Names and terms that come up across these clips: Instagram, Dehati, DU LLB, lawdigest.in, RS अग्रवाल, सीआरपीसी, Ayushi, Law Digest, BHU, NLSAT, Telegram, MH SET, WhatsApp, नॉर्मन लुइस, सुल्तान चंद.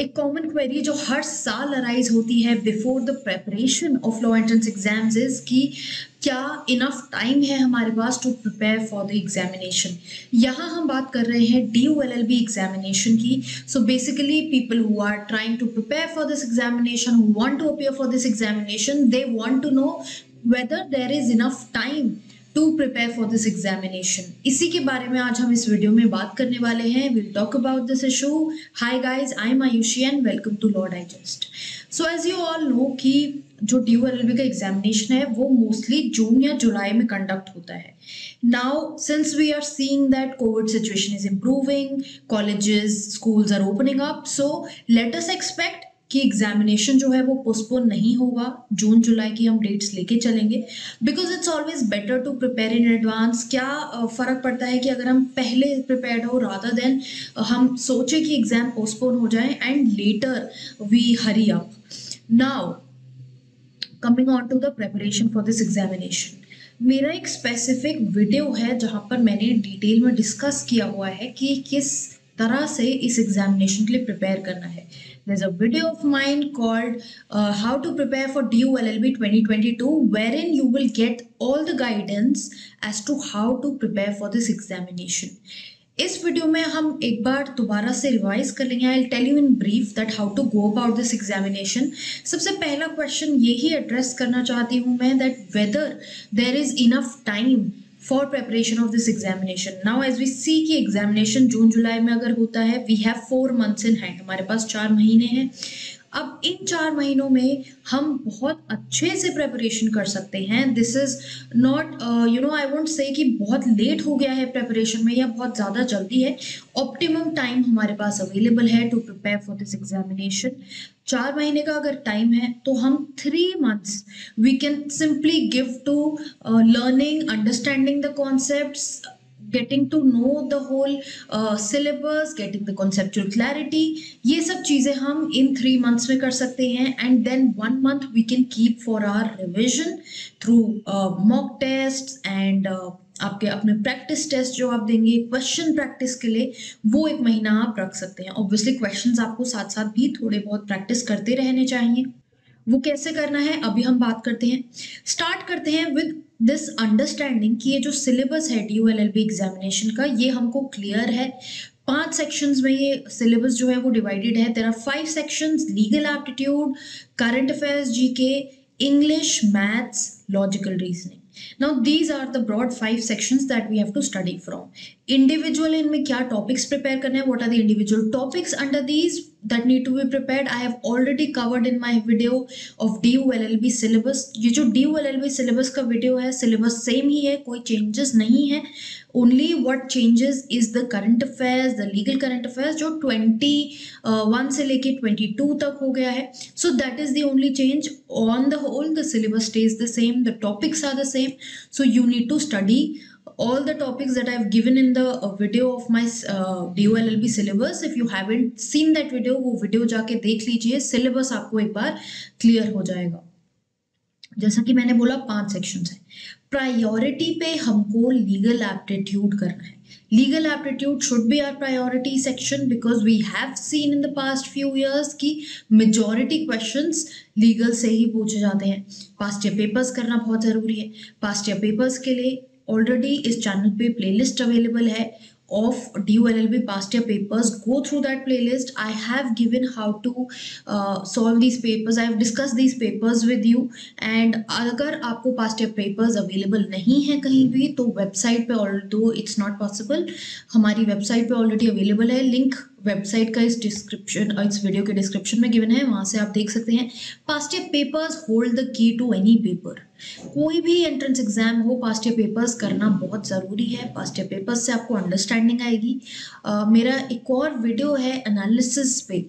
एक common query जो हर साल अराइज होती है before the preparation of law entrance exams is कि क्या इनफ टाइम है हमारे पास to prepare for the examination. यहाँ हम बात कर रहे हैं DU LLB एग्जामिनेशन की. So basically people who are trying to prepare for this examination, who want to appear for this examination, they want to know whether there is enough time to prepare for this examination. इसी के बारे में आज हम इस video में बात करने वाले हैं. Will talk about this issue. Hi guys, I am Ayushi and welcome to law digest. So as you all know कि जो DU LLB का एग्जामिनेशन है वो मोस्टली जून या जुलाई में कंडक्ट होता है. Now since we are seeing that covid situation is improving, colleges schools are opening up, so let us expect कि एग्जामिनेशन जो है वो पोस्टपोन नहीं होगा. जून जुलाई की हम डेट्स लेके चलेंगे because it's always better to prepare in advance. क्या फ़र्क पड़ता है कि अगर हम पहले प्रिपेयर्ड हो रादर देन हम सोचे कि एग्ज़ाम पोस्टपोन हो जाए and later we hurry up. Now coming on to the preparation for this examination, मेरा एक स्पेसिफिक वीडियो है जहाँ पर मैंने डिटेल में डिस्कस किया हुआ है कि किस तरह से इस एग्जामिनेशन के लिए प्रिपेयर करना है. There's a video of mine called How to Prepare for DU LLB 2022 wherein you will get all the guidance as to how to prepare for this examination. इस वीडियो में हम एक बार दोबारा से रिवाइज कर लेंगे. I will tell you in brief that how to go about this examination. सबसे पहला क्वेश्चन यही एड्रेस करना चाहती हूँ मैं, that whether there is enough time for preparation of this examination. Now as we see की एग्जामिनेशन जून जुलाई में अगर होता है, we have 4 months in hand. हमारे पास 4 महीने हैं. अब इन 4 महीनों में हम बहुत अच्छे से प्रेपरेशन कर सकते हैं. This is not you know, I won't say कि बहुत लेट हो गया है प्रेपरेशन में या बहुत ज़्यादा जल्दी है. ऑप्टिमम टाइम हमारे पास अवेलेबल है to prepare for this examination. 4 महीने का अगर टाइम है तो हम 3 months we can simply give to learning, understanding the concepts, getting to know the whole syllabus, getting the conceptual clarity. ये सब चीज़ें हम इन 3 months में कर सकते हैं. and then 1 month we can keep for our revision through mock tests and आपके अपने प्रैक्टिस टेस्ट जो आप देंगे क्वेश्चन प्रैक्टिस के लिए, वो 1 महीना आप रख सकते हैं. ऑब्वियसली क्वेश्चंस आपको साथ साथ भी थोड़े बहुत प्रैक्टिस करते रहने चाहिए. वो कैसे करना है अभी हम बात करते हैं. स्टार्ट करते हैं विद दिस अंडरस्टैंडिंग कि ये जो सिलेबस है DU LLB एग्जामिनेशन का, ये हमको क्लियर है. 5 sections में ये सिलेबस जो है वो डिवाइडेड है. There are 5 sections: legal aptitude, current affairs, GK, English, maths, logical reasoning. Now these are the broad 5 sections that we have to study from. Individual इनमें क्या topics prepare करने हैं? What are the individual topics under these that need to be prepared? I have already covered in my video of DU LLB syllabus. ये जो DU LLB syllabus का video है, syllabus same ही है, कोई changes नहीं है. Only what changes is the current affairs, the legal current affairs जो 21 से लेके 22 तक हो गया है. So that is the only change. On the whole, the syllabus stays the same. The topics are the same. So you need to study all the topics that I have given in the video of my DU LLB syllabus. If you haven't seen that video, वो video जाके देख लीजिए. Syllabus आपको एक बार clear हो जाएगा. जैसा कि मैंने बोला 5 sections हैं. प्रायोरिटी पे हमको लीगल एप्टीट्यूड करना है. Legal aptitude should be our priority section because we have seen in the past few years कि मेजॉरिटी क्वेश्चंस लीगल से ही पूछे जाते हैं. पास्ट ईयर पेपर्स करना बहुत ज़रूरी है. पास्ट ईयर पेपर्स के लिए ऑलरेडी इस चैनल पे प्लेलिस्ट अवेलेबल है of DU LLB past year papers. Go through that playlist. I have given how to solve these papers. I have discussed these papers with you. And अगर आपको past year papers available नहीं है कहीं भी, तो website पे, although it's not possible, हमारी website पे already available है. Link वेबसाइट का इस डिस्क्रिप्शन, इस वीडियो के डिस्क्रिप्शन में गिवन है. वहाँ से आप देख सकते हैं. Past year papers hold the key to any paper. कोई भी एंट्रेंस एग्जाम हो, पास्ट ईयर पेपर्स करना बहुत ज़रूरी है. पास्ट ईयर पेपर्स से आपको अंडरस्टैंडिंग आएगी. मेरा एक और वीडियो है एनालिसिस पे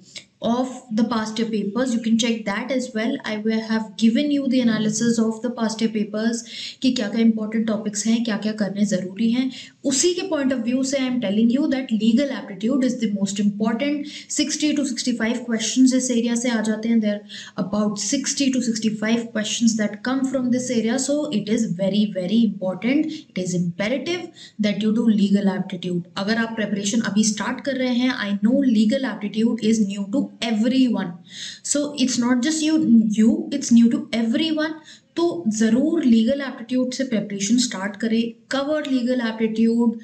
of the past year papers. You can check that as well. I will have given you the analysis of the past year papers कि क्या क्या important topics हैं, क्या क्या करने ज़रूरी हैं. उसी के point of view से I am telling you that legal aptitude is the most important. 60 to 65 questions इस area से आ जाते हैं. There are about 60 to 65 questions that come from this area. So it is very very important. It is imperative that you do legal aptitude. अगर आप preparation अभी start कर रहे हैं, I know legal aptitude is new to to everyone. So it's not just you, it's new to everyone. तो जरूर legal aptitude से preparation start करें. Cover legal aptitude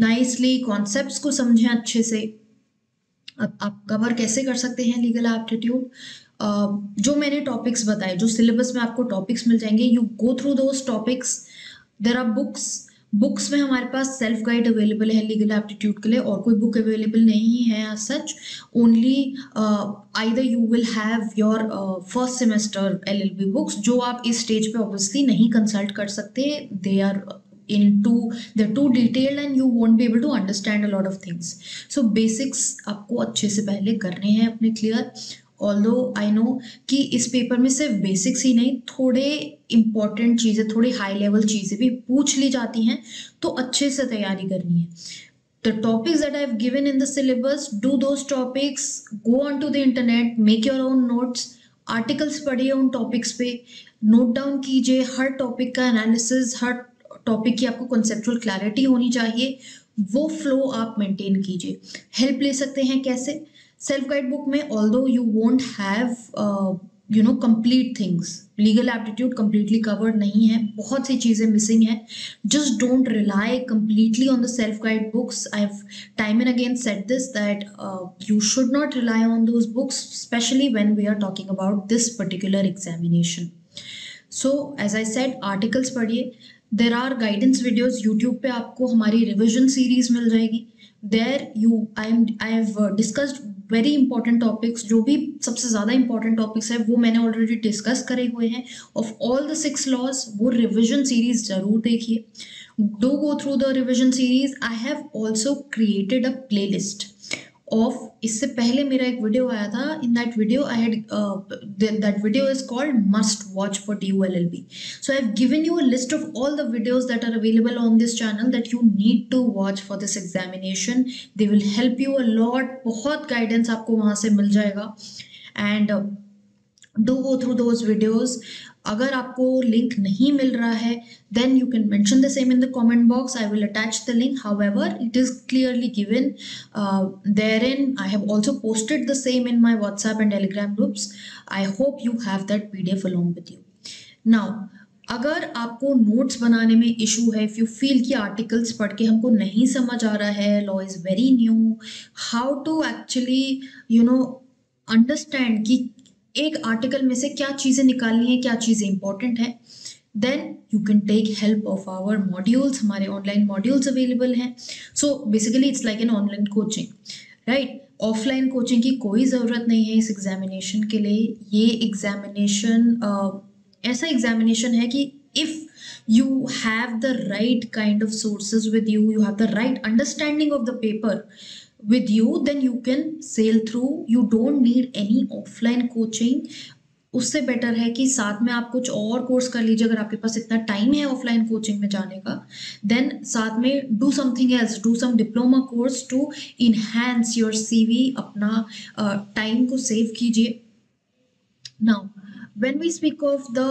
nicely, concepts को समझें अच्छे से. अब आप कवर कैसे कर सकते हैं लीगल एप्टीट्यूड? जो मैंने टॉपिक्स बताए, जो सिलेबस में आपको टॉपिक्स मिल जाएंगे, you go through those topics. There are books में हमारे पास सेल्फ गाइड अवेलेबल है लीगल एप्टीट्यूड के लिए, और कोई बुक अवेलेबल नहीं है as such. Only either you will have your first semester LLB books, जो आप इस स्टेज पे ऑब्वियसली नहीं कंसल्ट कर सकते. They are too detailed and you won't be able to understand a lot of things. So basics आपको अच्छे से पहले करने हैं अपने क्लियर. ऑल्दो आई नो कि इस पेपर में सिर्फ बेसिक्स ही नहीं, थोड़े इम्पॉर्टेंट चीज़ें, थोड़ी हाई लेवल चीज़ें भी पूछ ली जाती हैं, तो अच्छे से तैयारी करनी है. The topics that I have given in the syllabus, do those topics, go on to the internet, make your own notes, articles पढ़िए उन टॉपिक्स पे, नोट डाउन कीजिए हर टॉपिक का एनालिसिस. हर टॉपिक की आपको कॉन्सेप्चुअल क्लैरिटी होनी चाहिए, वो फ्लो आप मेंटेन कीजिए. हेल्प ले सकते हैं कैसे? सेल्फ गाइड बुक में although you won't have complete things, legal aptitude completely covered नहीं है, बहुत सी चीज़ें मिसिंग हैं. Just don't rely completely on the self guide books. I have time and again said this that you should not rely on those books, specially when we are talking about this particular examination. So as I said, articles पढ़िए. There are guidance videos YouTube पे, आपको हमारी revision series मिल जाएगी. There you I have discussed very important topics, जो भी सबसे ज़्यादा इंपॉर्टेंट टॉपिक्स है वो मैंने ऑलरेडी डिस्कस करे हुए हैं. ऑफ ऑल द 6 लॉज, वो रिविजन सीरीज ज़रूर देखिए. Do go through the revision series. I have also created a play list of, इससे पहले मेरा एक वीडियो आया था. In that video I had that video is called must watch for DU LLB. So I have given you a list of all the videos that are available on this channel that you need to watch for this examination. They will help you a lot, बहुत guidance आपको वहाँ से मिल जाएगा. And do go through those videos. अगर आपको link नहीं मिल रहा है, then you can mention the same in the comment box. I will attach the link. However, it is clearly given therein. I have also posted the same in my WhatsApp and Telegram groups. I hope you have that PDF along with you. Now, अगर आपको notes बनाने में issue है, if you feel कि articles पढ़ के हमको नहीं समझ आ रहा है, law is very new, how to actually understand कि एक आर्टिकल में से क्या चीज़ें निकालनी है, क्या चीज़ें इंपॉर्टेंट हैं, then you can take help of our modules. हमारे ऑनलाइन मॉड्यूल्स अवेलेबल हैं. So basically it's like an online coaching, right? Offline coaching की कोई ज़रूरत नहीं है इस एग्जामिनेशन के लिए. ये एग्जामिनेशन ऐसा एग्जामिनेशन है कि if you have the right kind of sources with you, you have the right understanding of the paper with you, then you can sail through. You don't need any offline coaching. उससे better है कि साथ में आप कुछ और course कर लीजिए, अगर आपके पास इतना टाइम है ऑफलाइन कोचिंग में जाने का. देन साथ में do something else, do some diploma course to enhance your CV. अपना टाइम को सेव कीजिए. Now when we speak of the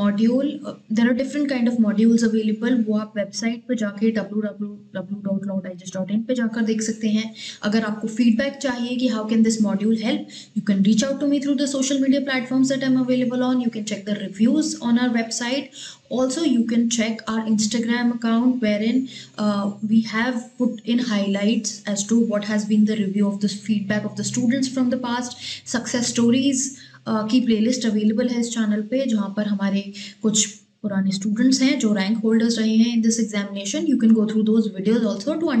module, there are different kind of modules available. वो आप वेबसाइट पर जाके www.lawdigest.in पे जाकर देख सकते हैं. अगर आपको फीडबैक चाहिए कि how can this module help, you can reach out to me through the social media platforms that I am available on. You can check the reviews on our website. Also, you can check our Instagram account, wherein we have put in highlights as to what has been the review of this feedback of the students from the past. Success stories की playlist available है इस channel पे, जहाँ पर हमारे कुछ पुराने students हैं जो rank holders रहे हैं in this examination. You can go through those videos also to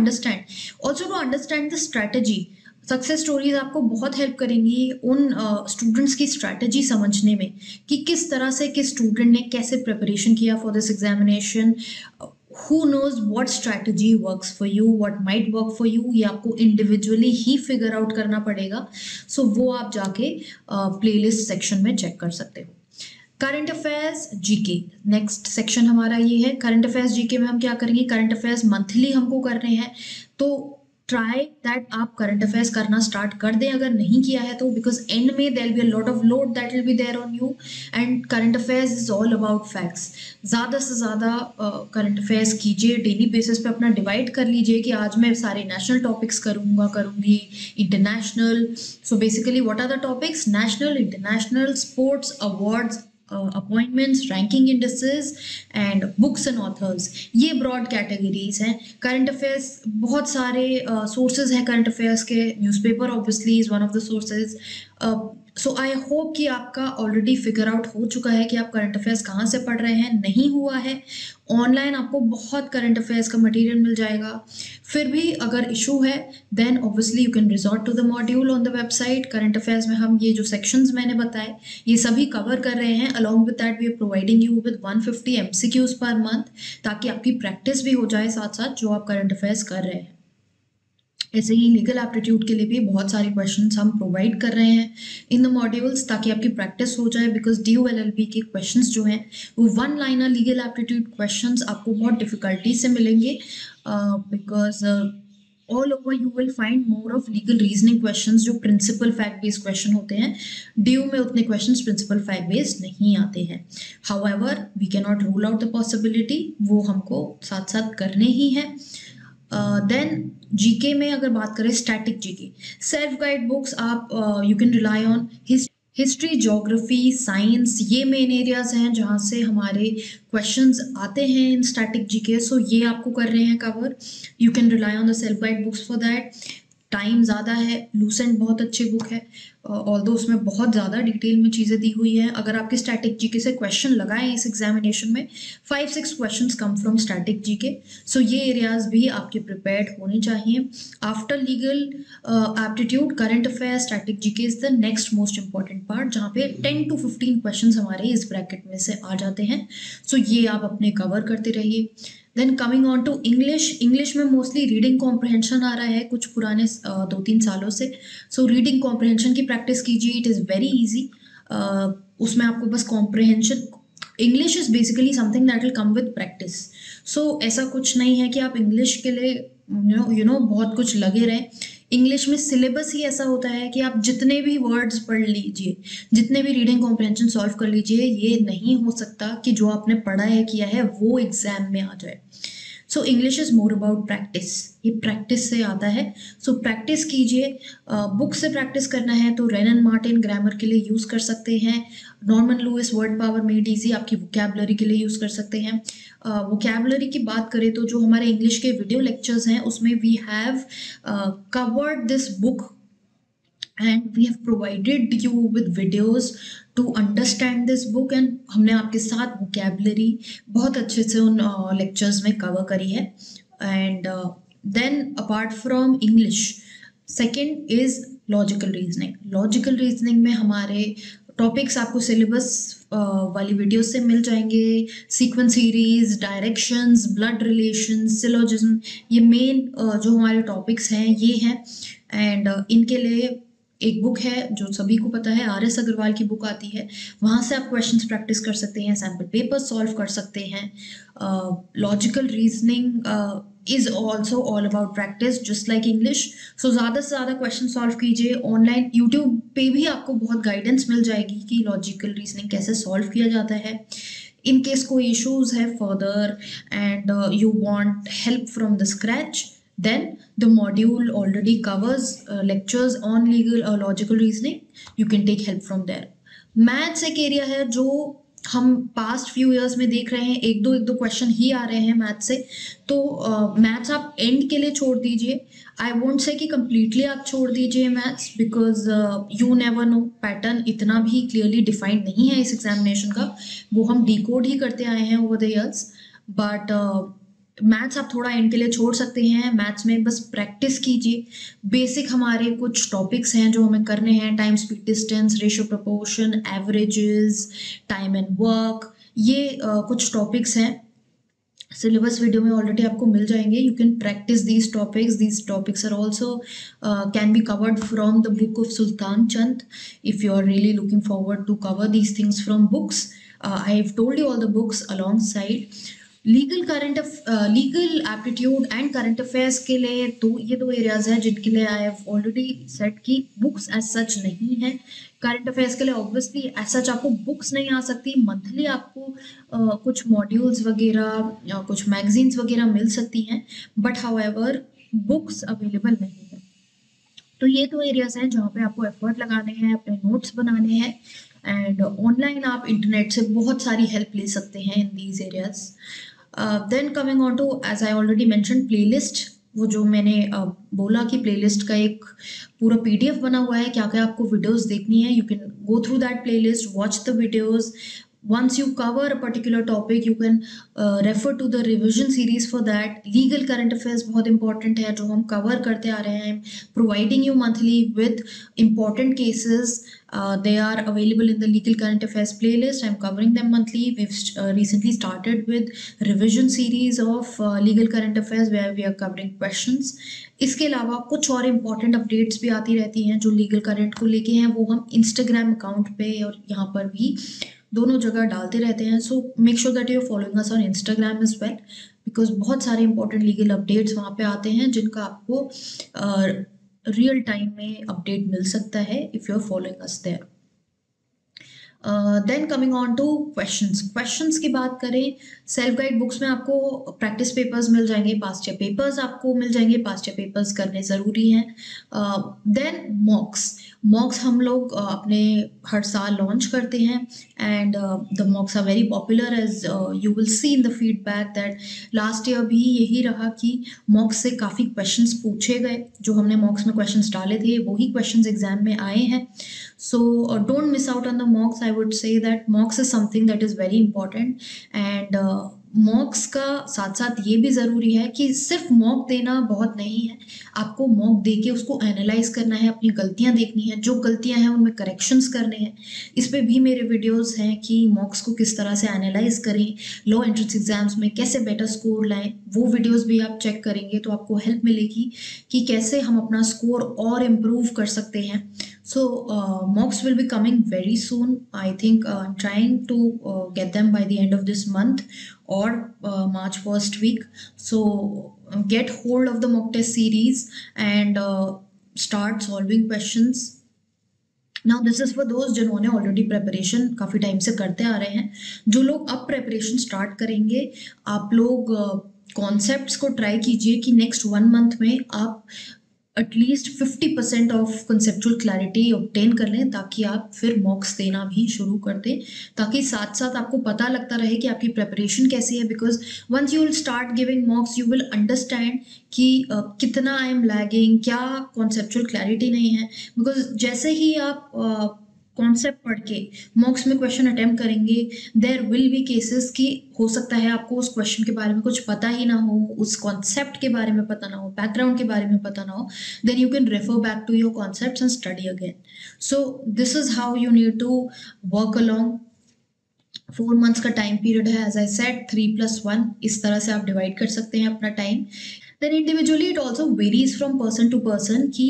understand the strategy. Success stories आपको बहुत हेल्प करेंगी उन स्टूडेंट्स की स्ट्रैटेजी समझने में कि किस तरह से किस स्टूडेंट ने कैसे प्रिपरेशन किया for this examination. Who knows what strategy works for you, what might work for you, ये आपको इंडिविजुअली ही फिगर आउट करना पड़ेगा. सो वो आप जाके प्लेलिस्ट सेक्शन में चेक कर सकते हो. Current affairs GK, next section हमारा ये है. करंट अफेयर्स GK में हम क्या करेंगे? करंट अफेयर्स मंथली हमको करने हैं, तो ट्राई दैट आप करंट अफेयर्स करना स्टार्ट कर दें अगर नहीं किया है तो, बिकॉज एंड में there will be a lot of load that will be there on you and current affairs is all about facts. ज़्यादा से ज़्यादा करंट अफेयर्स कीजिए, डेली बेसिस पे अपना डिवाइड कर लीजिए कि आज मैं सारे नेशनल टॉपिक्स करूँगी, international. So basically what are the topics? National, international, sports, awards, appointments, ranking indices and books and authors. ये ब्रॉड कैटेगरीज हैं। करंट अफेयर्स बहुत सारे सोर्सेज हैं करंट अफेयर्स के, newspaper obviously is one of the sources. So I hope कि आपका already figure out हो चुका है कि आप करंट अफेयर्स कहाँ से पढ़ रहे हैं। नहीं हुआ है, ऑनलाइन आपको बहुत करंट अफेयर्स का मटेरियल मिल जाएगा। फिर भी अगर इशू है then obviously you can resort to the module on the website. Current affairs में हम ये जो सेक्शंस मैंने बताए ये सभी कवर कर रहे हैं। Along with that we are providing you with 150 MCQs per month, ताकि आपकी प्रैक्टिस भी हो जाए साथ साथ जो आप करंट अफेयर्स कर रहे हैं। ऐसे ही लीगल एप्टीट्यूड के लिए भी बहुत सारे क्वेश्चंस हम प्रोवाइड कर रहे हैं इन द मॉड्यूल्स, ताकि आपकी प्रैक्टिस हो जाए। बिकॉज DU LLB के क्वेश्चंस जो हैं वो one liner legal aptitude questions आपको बहुत डिफिकल्टी से मिलेंगे, because all over you will find more of legal reasoning questions जो प्रिंसिपल फैक्ट बेस्ड क्वेश्चन होते हैं। DU में उतने क्वेश्चंस प्रिंसिपल फैक्ट बेस्ड नहीं आते हैं। However we can not rule out the possibility, वो हमको साथ साथ करने ही हैं। देन जीके में अगर बात करें, static GK self guide books आप you can rely on. History, geography, science, ये मेन एरियाज हैं जहाँ से हमारे क्वेश्चंस आते हैं इन स्टैटिक जीके। सो ये आपको कर रहे हैं cover. You can rely on the self guide books for that. Time ज़्यादा है, लूसेंट बहुत अच्छी बुक है, ऑल्दो उसमें बहुत ज़्यादा डिटेल में चीज़ें दी हुई हैं। अगर आपके स्टैटिक जीके से क्वेश्चन लगाएं इस एग्जामिनेशन में, 5-6 questions come from static GK. So ये एरियाज भी आपके प्रिपेयर्ड होने चाहिए। After legal aptitude, current affair static GK is the next most important part, जहाँ पे 10 to 15 क्वेश्चन हमारे इस ब्रैकेट में से आ जाते हैं। सो ये आप अपने कवर करते रहिए। Then coming on to English, English में मोस्टली रीडिंग कॉम्प्रहेंशन आ रहा है कुछ पुराने 2-3 सालों से। सो रीडिंग कॉम्प्रहेंशन की प्रैक्टिस कीजिए, इट इज़ वेरी ईजी। उसमें आपको बस comprehension, English is basically something that will come with practice. So ऐसा कुछ नहीं है कि आप इंग्लिश के लिए यू नो बहुत कुछ लगे रहें। इंग्लिश में सिलेबस ही ऐसा होता है कि आप जितने भी वर्ड्स पढ़ लीजिए, जितने भी रीडिंग कॉम्प्रहेंशन सॉल्व कर लीजिए, ये नहीं हो सकता कि जो आपने पढ़ा है किया है वो एग्जाम में आ जाए। So English is more about practice, ये प्रैक्टिस से आता है। सो प्रैक्टिस कीजिए, बुक से प्रैक्टिस करना है तो रेनन मार्टिन ग्रामर के लिए यूज़ कर सकते हैं, नॉर्मन लुइस word power made easy आपकी वोकैबुलरी के लिए यूज़ कर सकते हैं। वोकैबुलरी की बात करें तो जो हमारे इंग्लिश के वीडियो लेक्चर्स हैं उसमें we have covered this book and we have provided you with videos to understand this book, and हमने आपके साथ vocabulary बहुत अच्छे से उन lectures में cover करी है। And then apart from English, second is logical reasoning। Logical reasoning में हमारे टॉपिक्स आपको सिलेबस वाली वीडियो से मिल जाएंगे। Sequence series, directions, blood relations, syllogism, ये मेन जो हमारे टॉपिक्स हैं ये हैं। एंड इनके लिए एक बुक है जो सभी को पता है, RS अग्रवाल की बुक आती है, वहाँ से आप क्वेश्चंस प्रैक्टिस कर सकते हैं, सैम्पल पेपर सॉल्व कर सकते हैं। Logical reasoning is also all about practice just like English. So ज़्यादा से ज़्यादा क्वेश्चन सॉल्व कीजिए। ऑनलाइन यूट्यूब पे भी आपको बहुत गाइडेंस मिल जाएगी कि लॉजिकल रीजनिंग कैसे सॉल्व किया जाता है। इन केस कोई इशूज़ है further and you want help from the scratch, then the module already covers lectures on legal or logical reasoning, you can take help from there। Maths एक area है जो हम past few years में देख रहे हैं, एक दो क्वेश्चन ही आ रहे हैं मैथ्स से। तो मैथ्स आप एंड के लिए छोड़ दीजिए। आई वोंट से कि कम्प्लीटली आप छोड़ दीजिए maths, because you never know, pattern इतना भी क्लियरली डिफाइंड नहीं है इस एग्जामिनेशन का, वो हम डिकोड ही करते आए हैं over the years. But maths आप थोड़ा एंड के लिए छोड़ सकते हैं। मैथ्स में बस प्रैक्टिस कीजिए। बेसिक हमारे कुछ टॉपिक्स हैं जो हमें करने हैं, time, speed, distance, ratio, proportion, averages, time and work, ये कुछ टॉपिक्स हैं। सिलेबस वीडियो में ऑलरेडी आपको मिल जाएंगे। You can practice these topics. These topics are also can be covered from the book of सुल्तान चंद if you are really looking forward to cover these things from books. I have told you all the books alongside. Legal aptitude and current affairs के लिए तो ये दो areas हैं जिनके लिए I have already set की books as such नहीं है। करंट अफेयर्स के लिए ऑब्वियसली एज सच आपको बुक्स नहीं आ सकती, मंथली आपको कुछ मॉड्यूल्स वगैरह कुछ मैगजीन्स वगैरह मिल सकती हैं, बट हाउएवर बुक्स अवेलेबल नहीं है। तो ये दो एरियाज हैं जहाँ पे आपको एफर्ट लगाने हैं, अपने नोट्स बनाने हैं, एंड ऑनलाइन आप इंटरनेट से बहुत सारी हेल्प ले सकते हैं in these areas. Then coming on to, as I already mentioned, playlist, वो जो मैंने बोला कि playlist का एक पूरा PDF बना हुआ है, क्या क्या आपको videos देखनी है, you can go through that playlist, watch the videos. Once you cover a particular topic, you can refer to the revision series for that. Legal current affairs बहुत important है जो हम cover करते आ रहे हैं, providing you monthly with important cases. They are available in the legal current affairs playlist. I'm covering them monthly. We've recently started with revision series of legal current affairs where we are covering questions. इसके अलावा कुछ और important updates भी आती रहती हैं जो legal current को लेके हैं, वो हम Instagram account पे और यहाँ पर भी दोनों जगह डालते रहते हैं। So make sure that you're following us on Instagram as well, because बहुत सारे important legal updates वहाँ पे आते हैं जिनका आपको रियल टाइम में अपडेट मिल सकता है if you are following us there. Then coming on to questions की बात करें, सेल्फ गाइड बुक्स में आपको प्रैक्टिस पेपर्स मिल जाएंगे, पास्ट ईयर पेपर्स आपको मिल जाएंगे, पास्ट ईयर पेपर्स करने ज़रूरी हैं। देन मॉक्स हम लोग अपने हर साल लॉन्च करते हैं, and the mocks are very popular as you will see in the feedback that last year भी यही रहा कि मॉक्स से काफ़ी क्वेश्चंस पूछे गए, जो हमने मॉक्स में क्वेश्चंस डाले थे वही क्वेश्चंस एग्जाम में आए हैं। So don't miss out on the mocks. I would say that mocks is something that is very important, and mocks का साथ साथ ये भी ज़रूरी है कि सिर्फ mock देना बहुत नहीं है, आपको mock दे के उसको एनालाइज करना है, अपनी गलतियाँ देखनी है, जो गलतियाँ हैं उनमें करेक्शंस करने हैं। इस पर भी मेरे वीडियोस हैं कि mocks को किस तरह से एनालाइज करें, लॉ एंट्रेंस एग्जाम्स में कैसे बेटर स्कोर लाएं, वो वीडियोस भी आप चेक करेंगे तो आपको हेल्प मिलेगी कि कैसे हम अपना स्कोर और इम्प्रूव कर सकते हैं। So mocks will be coming very soon. I think I'm trying to get them by the end of this month or March first week. So get hold of the mock test series and start solving questions. Now this is for those जिन्होंने already preparation काफ़ी time से करते आ रहे हैं। जो लोग अब preparation start करेंगे, आप लोग concepts को try कीजिए कि next one month में आप at least 50% of conceptual clarity obtain कर लें, ताकि आप फिर मॉक्स देना भी शुरू कर दें, ताकि साथ साथ आपको पता लगता रहे कि आपकी प्रेपरेशन कैसी है। Because once you will start giving mocks you will understand कि कितना आई एम लैगिंग, क्या कॉन्सेप्चुअल क्लैरिटी नहीं है। बिकॉज जैसे ही आप कॉन्सेप्ट पढ़ के मॉक्स में क्वेश्चन अटैम्प्ट करेंगे, देयर विल बी केसेस कि हो सकता है आपको उस क्वेश्चन के बारे में कुछ पता ही ना हो, उस कॉन्सेप्ट के बारे में पता ना हो, बैकग्राउंड के बारे में पता ना हो, then you can refer back to your concepts and study again. So this is how you need to work along. 4 months का टाइम पीरियड है, एज आई सेड 3+1 इस तरह से आप डिवाइड कर सकते हैं अपना time. Then individually it also varies from person to person कि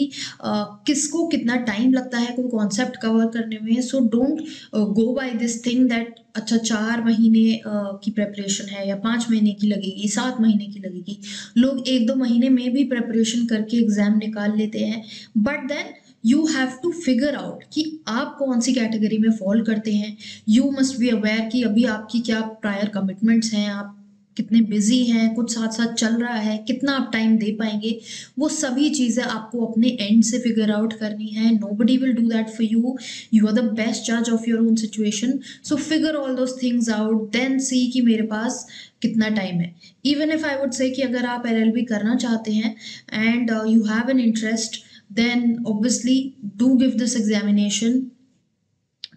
किसको कितना टाइम लगता है कोई कॉन्सेप्ट कवर करने में। So don't go by this thing that अच्छा 4 महीने की प्रेपरेशन है या 5 महीने की लगेगी, 7 महीने की लगेगी। लोग 1-2 महीने में भी प्रेपरेशन करके एग्ज़ाम निकाल लेते हैं, but then you have to figure out कि आप कौन सी कैटेगरी में फॉल करते हैं। यू मस्ट बी अवेयर कि अभी आपकी क्या प्रायर कमिटमेंट्स हैं, आप कितने बिजी हैं, कुछ साथ साथ चल रहा है, कितना आप टाइम दे पाएंगे, वो सभी चीज़ें आपको अपने एंड से फिगर आउट करनी है। Nobody will do that for you, you are the best जज of your own situation. So figure all those things out, then see कि मेरे पास कितना टाइम है। Even if I would say कि अगर आप LLB करना चाहते हैं and you have an interest, then obviously do give this examination,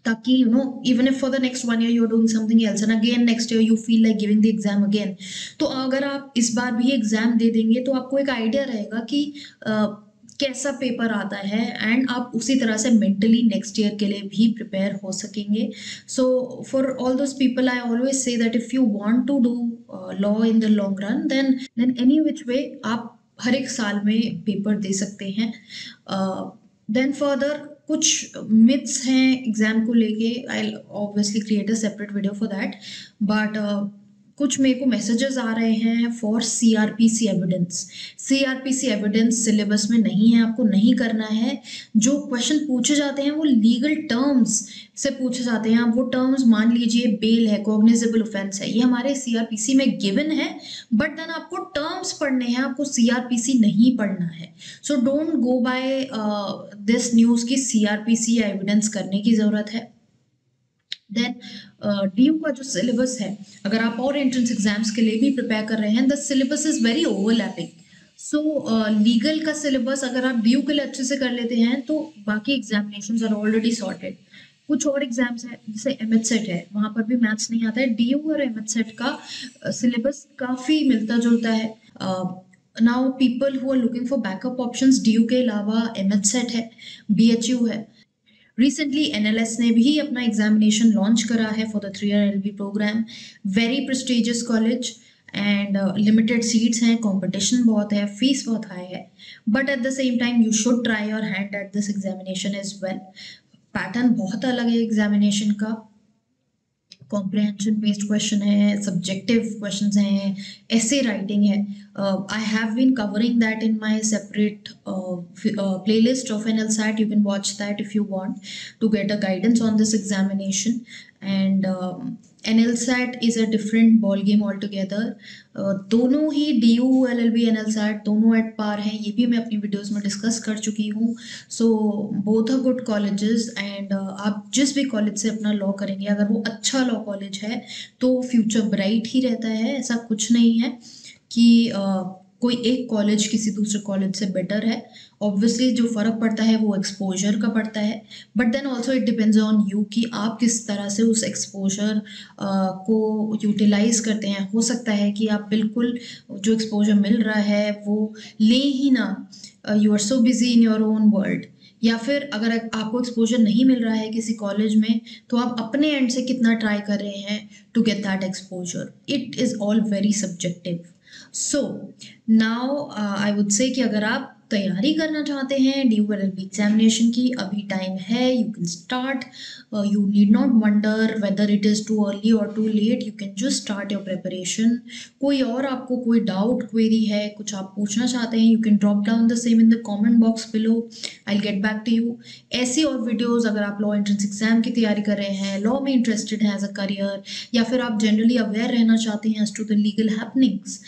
ताकि you know even if for the next 1 year you are doing something else and again next year you feel like giving the exam again, तो अगर आप इस बार भी exam दे देंगे तो आपको एक आइडिया रहेगा कि कैसा पेपर आता है, एंड आप उसी तरह से मेंटली नेक्स्ट ईयर के लिए भी प्रिपेयर हो सकेंगे। So for all those people I always say that if you want to do law in the long run then any which way आप हर एक साल में पेपर दे सकते हैं। देन फर्दर कुछ मिथ्स हैं एग्जाम को लेके, I obviously create a separate video for that, but कुछ मेरे को मैसेजेस आ रहे हैं for सीआरपीसी evidence. सीआरपीसी evidence syllabus में नहीं है, आपको नहीं करना है। जो क्वेश्चन पूछे जाते हैं वो लीगल टर्म्स से पूछे जाते हैं। आप वो टर्म्स, मान लीजिए बेल है, कॉग्निजेबल ऑफेंस है, ये हमारे सीआरपीसी में गिवन है, बट देन आपको टर्म्स पढ़ने हैं, आपको सीआरपीसी नहीं पढ़ना है। So don't go by this news की सीआरपीसी या एविडेंस करने की ज़रूरत है। देन DU का जो सिलेबस है, अगर आप और एंट्रेंस एग्जाम्स के लिए भी प्रिपेयर कर रहे हैं, the syllabus is very overlapping. So legal का सिलेबस अगर आप DU के लिए अच्छे से कर लेते हैं तो बाकी एग्जामिनेशंस आर ऑलरेडी सॉर्टेड। कुछ और एग्जाम्स हैं जैसे MH सेट है, वहाँ पर भी मैथ्स नहीं आता है। DU और MH सेट का सिलेबस काफ़ी मिलता जुलता है। Now people who are looking for backup options, DU के अलावा MH सेट है, BHU है। रिसेंटली NLS ने भी अपना एग्जामिनेशन लॉन्च करा है for the 3 year LLB programme. Very prestigious college and limited seats हैं, कंपटीशन बहुत है, फीस बहुत हाई है, but at the same time you should try your hand at this examination as well. Pattern बहुत अलग है एग्जामिनेशन का, comprehension based question है, सब्जेक्टिव क्वेश्चन हैं, ऐसे राइटिंग है। I have been covering that in my separate playlist of NLSAT, you can watch that if you want to get a guidance on this examination. And NLSAT is a different ball game all together. दोनों ही DU LLB NLSAT दोनों at par हैं, ये भी मैं अपनी videos में discuss कर चुकी हूँ। So both are good colleges and आप जिस भी कॉलेज से अपना लॉ करेंगे, अगर वो अच्छा लॉ कॉलेज है तो फ्यूचर ब्राइट ही रहता है। ऐसा कुछ नहीं है कि कोई एक कॉलेज किसी दूसरे कॉलेज से बेटर है। ऑब्वियसली जो फ़र्क पड़ता है वो एक्सपोजर का पड़ता है, but then also it depends on you कि आप किस तरह से उस एक्सपोजर को यूटिलाइज करते हैं। हो सकता है कि आप बिल्कुल जो एक्सपोजर मिल रहा है वो ले ही ना, you are so busy in your own world, या फिर अगर आपको एक्सपोजर नहीं मिल रहा है किसी कॉलेज में तो आप अपने एंड से कितना ट्राई कर रहे हैं to get that exposure. It is all very subjective. So now I would say कि अगर आप तैयारी करना चाहते हैं DU LLB एग्जामिनेशन की, अभी टाइम है, you can start. You need not wonder whether it is too early और too late, you can just start your preparation. कोई और आपको कोई डाउट, क्वेरी है, कुछ आप पूछना चाहते हैं, you can drop down the same in the comment box below, I will get back to you. ऐसी और वीडियोज़, अगर आप लॉ एंट्रेंस एग्जाम की तैयारी कर रहे हैं, लॉ में इंटरेस्टेड हैं एज अ करियर, या फिर आप जनरली अवेयर रहना चाहते हैं as to the legal happenings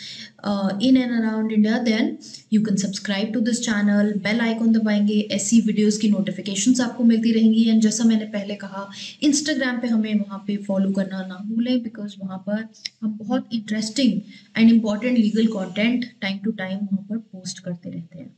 in and around India, then you can subscribe to this channel, bell icon दबाएंगे, ऐसी videos की notifications आपको मिलती रहेंगी। एंड जैसा मैंने पहले कहा, Instagram पे हमें वहाँ पे follow करना ना भूलें, because वहाँ पर हम बहुत interesting and important legal content time to time वहाँ पर post करते रहते हैं।